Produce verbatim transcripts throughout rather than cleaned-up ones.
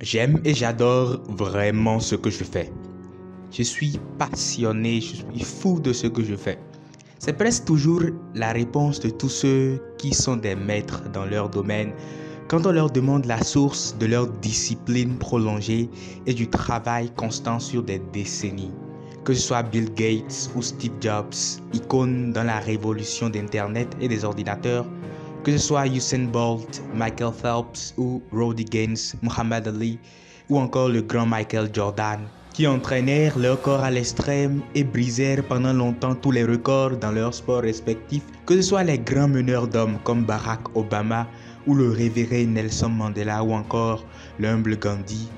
J'aime et j'adore vraiment ce que je fais. Je suis passionné, je suis fou de ce que je fais. C'est presque toujours la réponse de tous ceux qui sont des maîtres dans leur domaine quand on leur demande la source de leur discipline prolongée et du travail constant sur des décennies. Que ce soit Bill Gates ou Steve Jobs, icônes dans la révolution d'Internet et des ordinateurs, que ce soit Usain Bolt, Michael Phelps ou Roddy Gaines, Muhammad Ali ou encore le grand Michael Jordan, qui entraînèrent leur corps à l'extrême et brisèrent pendant longtemps tous les records dans leurs sports respectifs, que ce soit les grands meneurs d'hommes comme Barack Obama ou le révéré Nelson Mandela ou encore l'humble Gandhi,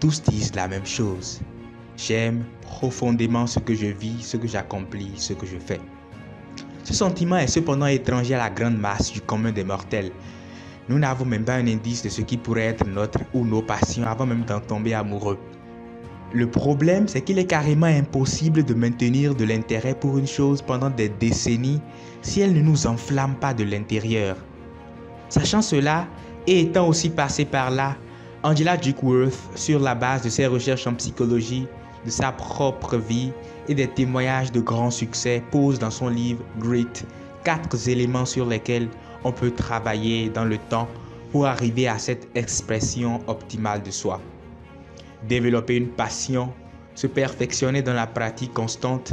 tous disent la même chose. J'aime profondément ce que je vis, ce que j'accomplis, ce que je fais. Ce sentiment est cependant étranger à la grande masse du commun des mortels. Nous n'avons même pas un indice de ce qui pourrait être notre ou nos passions avant même d'en tomber amoureux. Le problème, c'est qu'il est carrément impossible de maintenir de l'intérêt pour une chose pendant des décennies si elle ne nous enflamme pas de l'intérieur. Sachant cela, et étant aussi passé par là, Angela Duckworth, sur la base de ses recherches en psychologie, de sa propre vie et des témoignages de grands succès, pose dans son livre Grit quatre éléments sur lesquels on peut travailler dans le temps pour arriver à cette expression optimale de soi. Développer une passion, se perfectionner dans la pratique constante,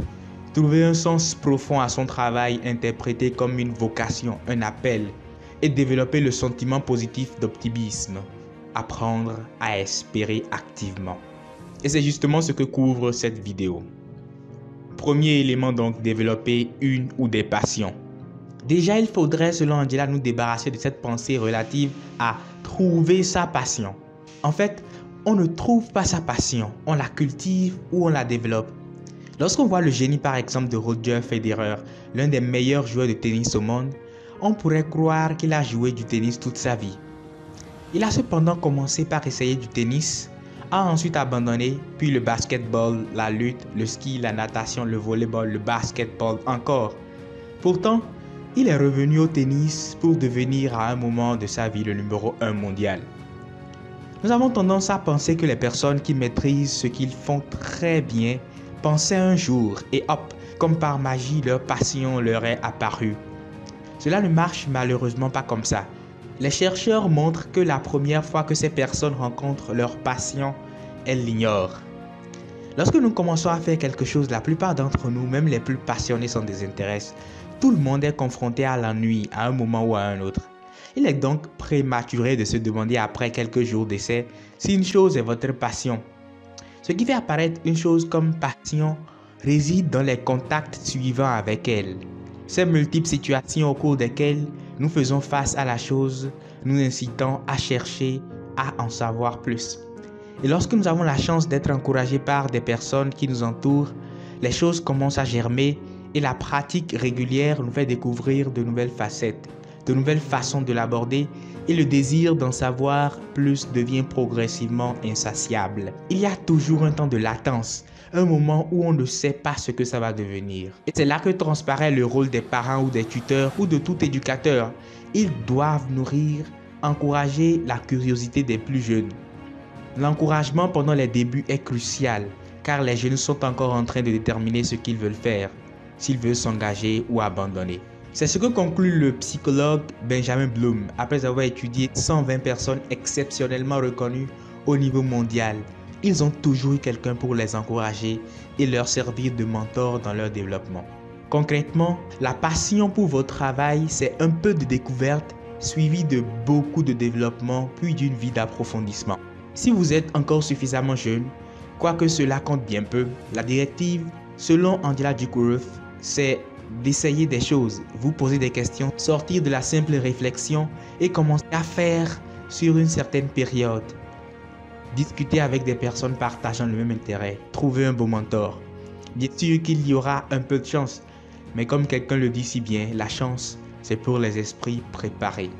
trouver un sens profond à son travail interprété comme une vocation, un appel, et développer le sentiment positif d'optimisme, apprendre à espérer activement. Et c'est justement ce que couvre cette vidéo. Premier élément donc, développer une ou des passions. Déjà, il faudrait, selon Angela, nous débarrasser de cette pensée relative à trouver sa passion. En fait, on ne trouve pas sa passion, on la cultive ou on la développe. Lorsqu'on voit le génie par exemple de Roger Federer, l'un des meilleurs joueurs de tennis au monde, on pourrait croire qu'il a joué du tennis toute sa vie. Il a cependant commencé par essayer du tennis, a ensuite abandonné, puis le basketball, la lutte, le ski, la natation, le volleyball, le basketball encore. Pourtant, il est revenu au tennis pour devenir à un moment de sa vie le numéro un mondial. Nous avons tendance à penser que les personnes qui maîtrisent ce qu'ils font très bien pensaient un jour et hop, comme par magie, leur passion leur est apparue. Cela ne marche malheureusement pas comme ça. Les chercheurs montrent que la première fois que ces personnes rencontrent leur passion, elles l'ignorent. Lorsque nous commençons à faire quelque chose, la plupart d'entre nous, même les plus passionnés, s'en désintéressent. Tout le monde est confronté à l'ennui à un moment ou à un autre. Il est donc prématuré de se demander après quelques jours d'essai si une chose est votre passion. Ce qui fait apparaître une chose comme passion réside dans les contacts suivants avec elle. Ces multiples situations au cours desquelles nous faisons face à la chose, nous incitant à chercher, à en savoir plus. Et lorsque nous avons la chance d'être encouragés par des personnes qui nous entourent, les choses commencent à germer et la pratique régulière nous fait découvrir de nouvelles facettes, de nouvelles façons de l'aborder, et le désir d'en savoir plus devient progressivement insatiable. Il y a toujours un temps de latence, un moment où on ne sait pas ce que ça va devenir. Et c'est là que transparaît le rôle des parents ou des tuteurs ou de tout éducateur. Ils doivent nourrir, encourager la curiosité des plus jeunes. L'encouragement pendant les débuts est crucial, car les jeunes sont encore en train de déterminer ce qu'ils veulent faire, s'ils veulent s'engager ou abandonner. C'est ce que conclut le psychologue Benjamin Bloom après avoir étudié cent vingt personnes exceptionnellement reconnues au niveau mondial. Ils ont toujours eu quelqu'un pour les encourager et leur servir de mentor dans leur développement. Concrètement, la passion pour votre travail, c'est un peu de découverte suivie de beaucoup de développement puis d'une vie d'approfondissement. Si vous êtes encore suffisamment jeune, quoique cela compte bien peu, la directive, selon Angela Duckworth, c'est d'essayer des choses, vous poser des questions, sortir de la simple réflexion et commencer à faire sur une certaine période. Discuter avec des personnes partageant le même intérêt, trouver un beau mentor. Bien sûr qu'il y aura un peu de chance, mais comme quelqu'un le dit si bien, la chance, c'est pour les esprits préparés.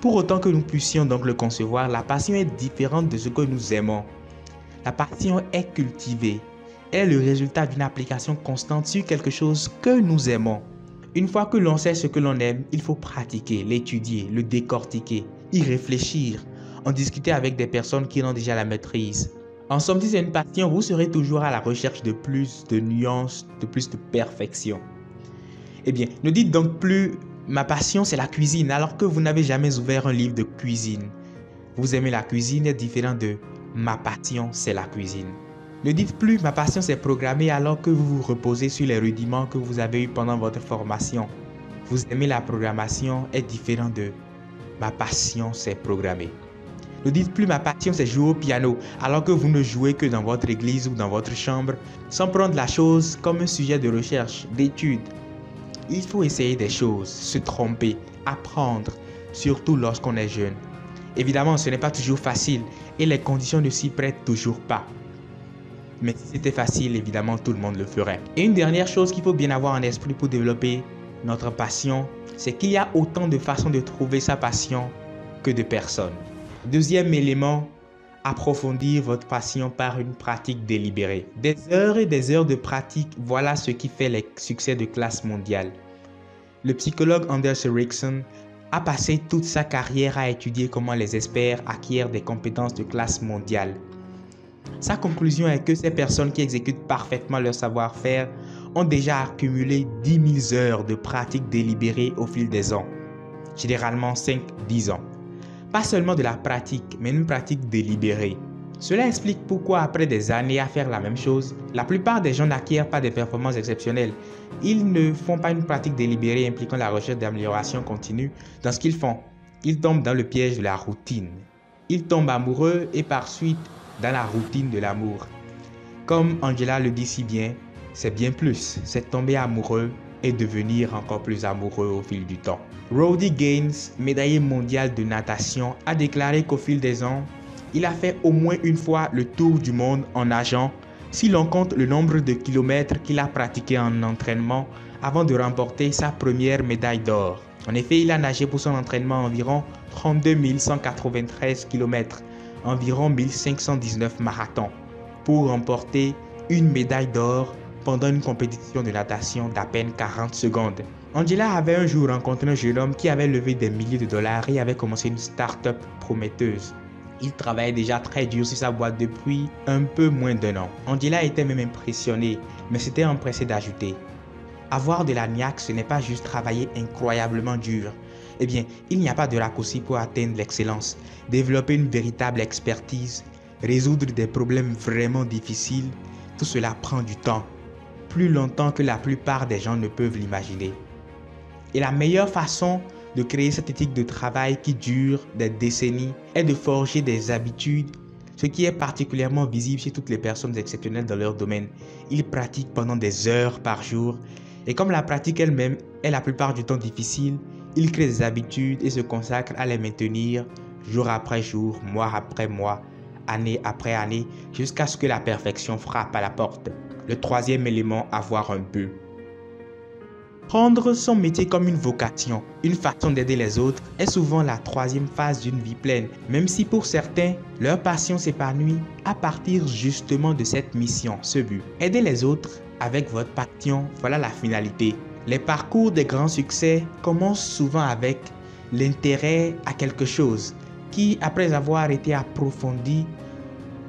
Pour autant que nous puissions donc le concevoir, la passion est différente de ce que nous aimons. La passion est cultivée. Est le résultat d'une application constante sur quelque chose que nous aimons. Une fois que l'on sait ce que l'on aime, il faut pratiquer, l'étudier, le décortiquer, y réfléchir, en discuter avec des personnes qui en ont déjà la maîtrise. En somme, si c'est une passion, vous serez toujours à la recherche de plus de nuances, de plus de perfection. Eh bien, ne dites donc plus « ma passion c'est la cuisine » alors que vous n'avez jamais ouvert un livre de cuisine. Vous aimez la cuisine est différent de « ma passion c'est la cuisine ». Ne dites plus « ma passion c'est programmer » alors que vous vous reposez sur les rudiments que vous avez eus pendant votre formation. Vous aimez la programmation est différent de « ma passion c'est programmer ». Ne dites plus « ma passion c'est jouer au piano » alors que vous ne jouez que dans votre église ou dans votre chambre, sans prendre la chose comme un sujet de recherche, d'étude. Il faut essayer des choses, se tromper, apprendre, surtout lorsqu'on est jeune. Évidemment, ce n'est pas toujours facile et les conditions ne s'y prêtent toujours pas. Mais si c'était facile, évidemment, tout le monde le ferait. Et une dernière chose qu'il faut bien avoir en esprit pour développer notre passion, c'est qu'il y a autant de façons de trouver sa passion que de personnes. Deuxième élément, approfondir votre passion par une pratique délibérée. Des heures et des heures de pratique, voilà ce qui fait les succès de classe mondiale. Le psychologue Anders Ericsson a passé toute sa carrière à étudier comment les experts acquièrent des compétences de classe mondiale. Sa conclusion est que ces personnes qui exécutent parfaitement leur savoir-faire ont déjà accumulé dix mille heures de pratique délibérée au fil des ans, généralement cinq à dix ans. Pas seulement de la pratique, mais une pratique délibérée. Cela explique pourquoi après des années à faire la même chose, la plupart des gens n'acquièrent pas des performances exceptionnelles. Ils ne font pas une pratique délibérée impliquant la recherche d'amélioration continue dans ce qu'ils font. Ils tombent dans le piège de la routine. Ils tombent amoureux et par suite dans la routine de l'amour. Comme Angela le dit si bien, c'est bien plus, c'est tomber amoureux et devenir encore plus amoureux au fil du temps. Roddy Gaines, médaillé mondial de natation, a déclaré qu'au fil des ans, il a fait au moins une fois le tour du monde en nageant, si l'on compte le nombre de kilomètres qu'il a pratiqué en entraînement avant de remporter sa première médaille d'or. En effet, il a nagé pour son entraînement environ trente-deux mille cent quatre-vingt-treize kilomètres, environ mille cinq cent dix-neuf marathons, pour remporter une médaille d'or pendant une compétition de natation d'à peine quarante secondes. Angela avait un jour rencontré un jeune homme qui avait levé des milliers de dollars et avait commencé une start-up prometteuse. Il travaillait déjà très dur sur sa boîte depuis un peu moins d'un an. Angela était même impressionnée, mais s'était empressée d'ajouter « Avoir de la niaque, ce n'est pas juste travailler incroyablement dur. Eh bien, il n'y a pas de raccourci pour atteindre l'excellence, développer une véritable expertise, résoudre des problèmes vraiment difficiles, tout cela prend du temps. Plus longtemps que la plupart des gens ne peuvent l'imaginer. Et la meilleure façon de créer cette éthique de travail qui dure des décennies est de forger des habitudes, ce qui est particulièrement visible chez toutes les personnes exceptionnelles dans leur domaine. Ils pratiquent pendant des heures par jour et comme la pratique elle-même est la plupart du temps difficile, ils créent des habitudes et se consacrent à les maintenir jour après jour, mois après mois, année après année, jusqu'à ce que la perfection frappe à la porte. Le troisième élément, avoir un but. Prendre son métier comme une vocation, une façon d'aider les autres, est souvent la troisième phase d'une vie pleine, même si pour certains, leur passion s'épanouit à partir justement de cette mission, ce but. Aider les autres avec votre passion, voilà la finalité. Les parcours des grands succès commencent souvent avec l'intérêt à quelque chose qui, après avoir été approfondi,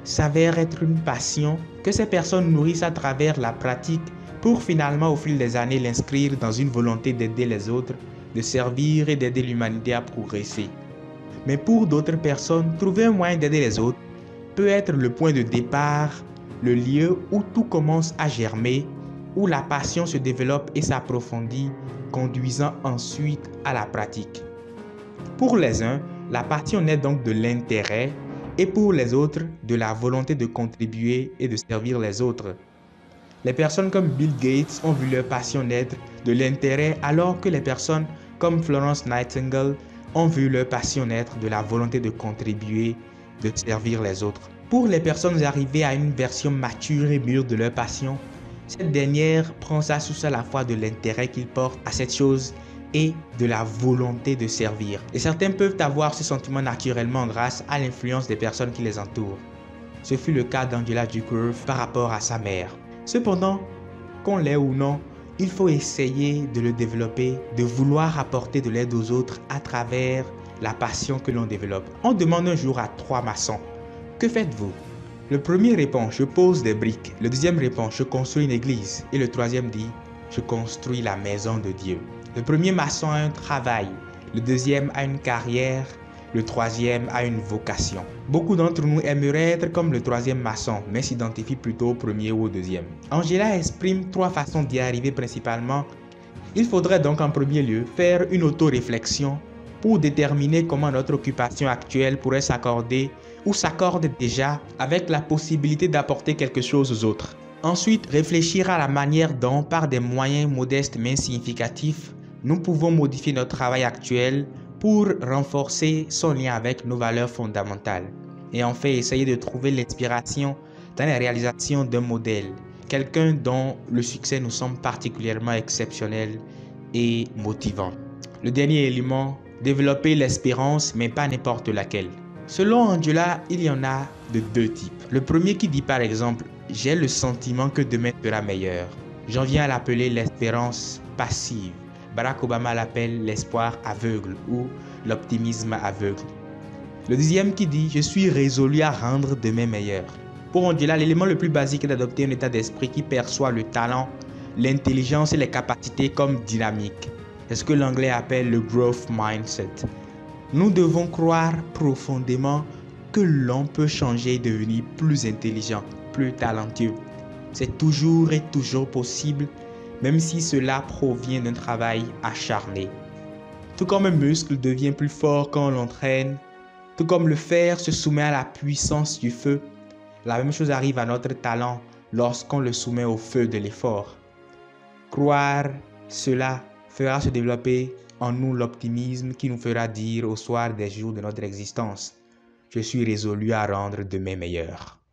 s'avère être une passion que ces personnes nourrissent à travers la pratique pour finalement au fil des années l'inscrire dans une volonté d'aider les autres, de servir et d'aider l'humanité à progresser. Mais pour d'autres personnes, trouver un moyen d'aider les autres peut être le point de départ, le lieu où tout commence à germer, où la passion se développe et s'approfondit, conduisant ensuite à la pratique. Pour les uns, la passion naît donc de l'intérêt, et pour les autres, de la volonté de contribuer et de servir les autres. Les personnes comme Bill Gates ont vu leur passion naître de l'intérêt alors que les personnes comme Florence Nightingale ont vu leur passion naître de la volonté de contribuer, de servir les autres. Pour les personnes arrivées à une version mature et mûre de leur passion, cette dernière prend ça sous à la fois de l'intérêt qu'ils portent à cette chose et de la volonté de servir. Et certains peuvent avoir ce sentiment naturellement grâce à l'influence des personnes qui les entourent. Ce fut le cas d'Angela Duckworth par rapport à sa mère. Cependant, qu'on l'ait ou non, il faut essayer de le développer, de vouloir apporter de l'aide aux autres à travers la passion que l'on développe. On demande un jour à trois maçons, que faites-vous? Le premier répond, je pose des briques. Le deuxième répond, je construis une église. Et le troisième dit, je construis la maison de Dieu. Le premier maçon a un travail, le deuxième a une carrière, le troisième a une vocation. Beaucoup d'entre nous aimeraient être comme le troisième maçon, mais s'identifient plutôt au premier ou au deuxième. Angela exprime trois façons d'y arriver principalement. Il faudrait donc en premier lieu faire une auto-réflexion pour déterminer comment notre occupation actuelle pourrait s'accorder ou s'accorde déjà avec la possibilité d'apporter quelque chose aux autres. Ensuite, réfléchir à la manière dont, par des moyens modestes mais significatifs, nous pouvons modifier notre travail actuel pour renforcer son lien avec nos valeurs fondamentales. Et enfin, essayer de trouver l'inspiration dans la réalisation d'un modèle, quelqu'un dont le succès nous semble particulièrement exceptionnel et motivant. Le dernier élément, développer l'espérance, mais pas n'importe laquelle. Selon Angela, il y en a de deux types. Le premier qui dit par exemple, j'ai le sentiment que demain sera meilleur. J'en viens à l'appeler l'espérance passive. Barack Obama l'appelle l'espoir aveugle ou l'optimisme aveugle. Le deuxième qui dit, je suis résolu à rendre demain meilleur. Pour Angela, l'élément le plus basique est d'adopter un état d'esprit qui perçoit le talent, l'intelligence et les capacités comme dynamiques. C'est ce que l'anglais appelle le growth mindset. Nous devons croire profondément que l'on peut changer et devenir plus intelligent, plus talentueux. C'est toujours et toujours possible, même si cela provient d'un travail acharné. Tout comme un muscle devient plus fort quand on l'entraîne, tout comme le fer se soumet à la puissance du feu, la même chose arrive à notre talent lorsqu'on le soumet au feu de l'effort. Croire cela fera se développer en nous l'optimisme qui nous fera dire au soir des jours de notre existence, je suis résolu à rendre demain meilleur.